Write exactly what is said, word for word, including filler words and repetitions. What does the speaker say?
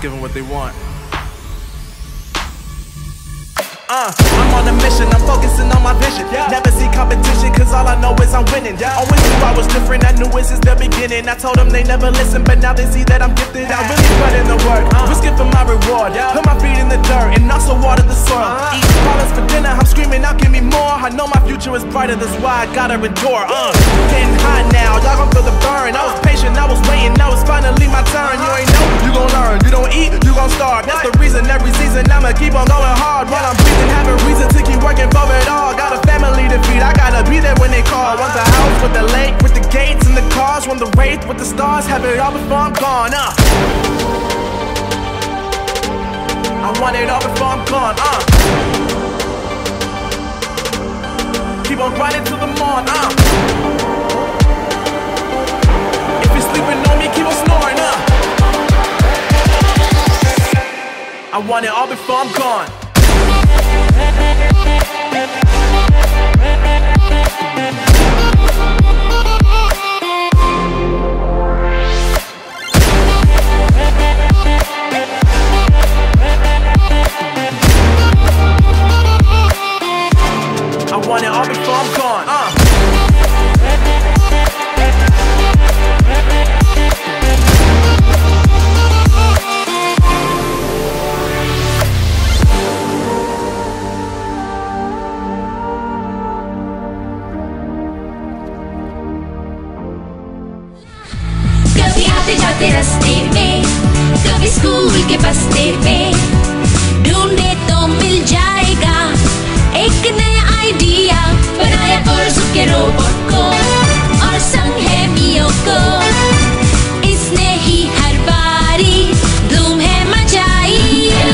give them what they want. Uh, I'm on a mission, I'm focusing on my vision. Never see competition, cause all I know is I'm winning. Always knew I was different, I knew it since the beginning. I told them they never listen, but now they see that I'm gifted. I really put in the work, risking for my reward. Put my feet in the dirt, and also water the soil. Eat problems for dinner, I'm screaming out, give me more. I know my future is brighter, that's why I gotta endure. Uh, getting hot now, y'all gon' feel the burn. I was patient, I was waiting, now it's finally my turn. You ain't know, you gon' learn, you don't eat, you gon' starve. That's the reason every season I'ma keep on going hard while I'm breathing, have a reason to keep working for it all. Got a family to feed, I gotta be there when they call. Want the house with the lake, with the gates and the cars. Want the wraith with the stars, have it all before I'm gone, uh I want it all before I'm gone, uh keep on grinding till the morn, uh if you're sleeping on me, keep on snoring, uh I want it all before I'm gone. I want it all before I'm gone. Uh. Jaate raste mein kabhi school ke baste mein dhoondhe to mil jayega ek naya idea banaya pursuit ke robot ko.